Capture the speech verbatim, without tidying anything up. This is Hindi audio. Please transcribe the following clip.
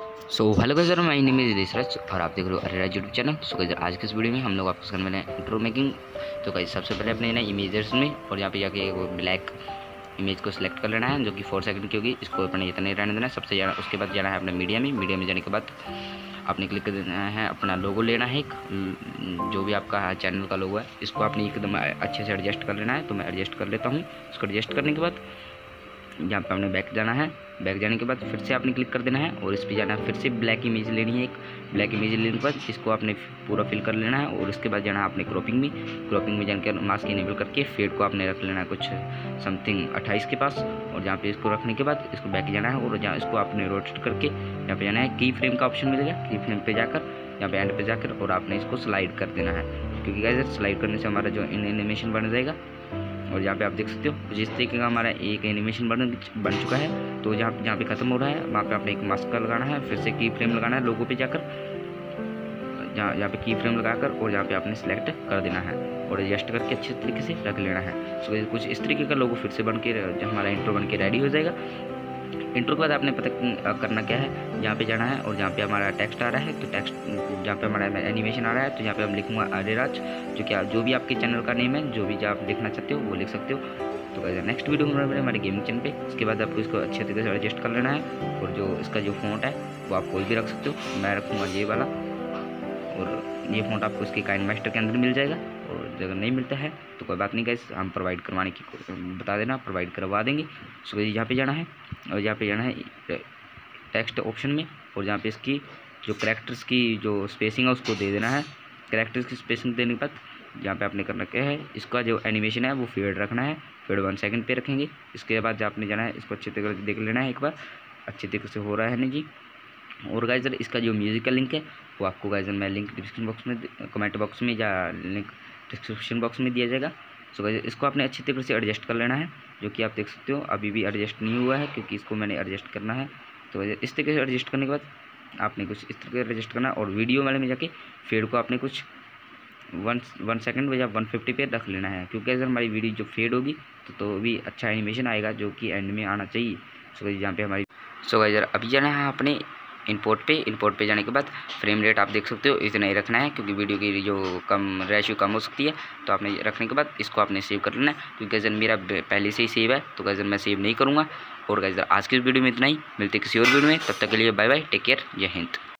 So hello guys, my name is Aresh Raj और आप देख रहे हो अरे Raj YouTube channel. So guys आज के इस वीडियो में हम लोग आपको करने वाले हैं इंट्रो मेकिंग। तो गाइस सबसे पहले अपने ना इमेजेस में और यहाँ पे जाके वो ब्लैक इमेज को सिलेक्ट कर लेना है जो कि फोर सेकंड की होगी। इसको अपने इतना ही रहने देना है। सबसे ज़्यादा उसके बाद जाना है अपने मीडिया में। मीडिया में जाने के बाद आपने क्लिक कर देना है, अपना लोगो लेना है, एक जो भी आपका चैनल का लोगो है इसको आपने एकदम अच्छे से एडजस्ट कर लेना है। तो मैं एडजस्ट कर लेता हूँ। इसको एडजस्ट करने के बाद यहाँ पे आपने बैक जाना है। बैक जाने के बाद फिर से आपने क्लिक कर देना है और इस पर जाना है, फिर से ब्लैक इमेज लेनी है। एक ब्लैक इमेज लेने के बाद इसको आपने पूरा फिल कर लेना है और उसके बाद जाना है आपने क्रॉपिंग में। क्रॉपिंग में जाकर मास्क इनेबल करके फेड को आपने रख लेना है कुछ समथिंग अट्ठाईस के पास। और जहाँ पे इसको रखने के बाद इसको बैक जाना है और जहाँ इसको आपने रोटेट करके यहाँ पर जाना है, की फ्रेम का ऑप्शन मिलेगा। की फ्रेम पर जाकर यहाँ पे एंड पे जाकर और आपने इसको स्लाइड कर देना है, क्योंकि गाइस स्लाइड करने से हमारा जो एनिमेशन बन जाएगा। और यहाँ पे आप देख सकते हो जिस तरीके का हमारा एक एनिमेशन बन बन चुका है। तो जहाँ जहाँ पे ख़त्म हो रहा है वहाँ पे आपने एक मास्क का लगाना है, फिर से की फ्रेम लगाना है लोगो पे जाकर, जहाँ यहाँ पे की फ्रेम लगाकर और यहाँ पे आपने सेलेक्ट कर देना है और एडजस्ट करके अच्छे तरीके से रख लेना है। सो कुछ इस तरीके का लोगो फिर से बन के हमारा इंट्रो बन के रेडी हो जाएगा। इंट्रो के बाद आपने पता करना क्या है, यहाँ पे जाना है और जहाँ पे हमारा टेक्स्ट आ रहा है, तो टेक्स्ट जहाँ पे हमारा एनिमेशन आ रहा है तो यहाँ पे हम लिखूंगा अरे राज, जो क्या जो भी आपके चैनल का नेम है, जो भी आप लिखना चाहते हो वो लिख सकते हो। तो क्या नेक्स्ट वीडियो में हमारे गेमिंग चैनल पे। इसके बाद आपको इसको अच्छे तरीके से एडजस्ट कर लेना है और जो इसका जो फ़ॉन्ट है वो आप कोई भी रख सकते हो। मैं रखूँगा ये वाला और ये फ़ॉन्ट आपको इसके काइनमास्टर के अंदर मिल जाएगा। और अगर नहीं मिलता है तो कोई बात नहीं गाइस, हम प्रोवाइड करवाने की बता देना, प्रोवाइड करवा देंगे। सो यहाँ पे जाना है और यहाँ पे जाना है टेक्स्ट ऑप्शन में और जहाँ पे इसकी जो कैरेक्टर्स की जो स्पेसिंग है उसको दे देना है। कैरेक्टर्स की स्पेसिंग देने के बाद यहाँ पे आपने करना क्या है, इसका जो एनिमेशन है वो फेड रखना है। फेड वन सेकंड पे रखेंगे। इसके बाद आपने जाना है इसको अच्छे तरीके से देख लेना है एक बार, अच्छे तरीके से हो रहा है ना जी। और गाइजर इसका जो म्यूज़िक का लिंक है वो आपको गाइजर मैं लिंक डिस्क्रिप्शन बॉक्स में, कमेंट बॉक्स में या लिंक डिस्क्रिप्शन बॉक्स में दिया जाएगा। सो गाइस इसको आपने अच्छी तरीके से एडजस्ट कर लेना है, जो कि आप देख सकते हो अभी भी एडजस्ट नहीं हुआ है क्योंकि इसको मैंने एडजस्ट करना है। तो इस तरीके से एडजस्ट करने के बाद आपने कुछ इस तरीके से एडजस्ट करना है और वीडियो वाले में जाके फेड को आपने कुछ वन वन सेकेंड या वन फिफ्टी पे रख लेना है, क्योंकि अगर हमारी वीडियो जो फेड होगी तो, तो भी अच्छा एनिमेशन आएगा जो कि एंड में आना चाहिए। सो गाइस यहाँ पे हमारी सो गाइस अभी जाना है अपने इनपोर्ट पे। इनपोर्ट पे जाने के बाद फ्रेम रेट आप देख सकते हो इतना ही रखना है, क्योंकि वीडियो की जो कम रेशियो कम हो सकती है। तो आपने रखने के बाद इसको आपने सेव कर लेना है, क्योंकि गज़र मेरा पहले से ही सेव है तो गज़र मैं सेव नहीं करूँगा। और गज़र आज की वीडियो में इतना ही, मिलते किसी और वीडियो में, तब तक के लिए बाय बाय, टेक केयर, जय हिंद।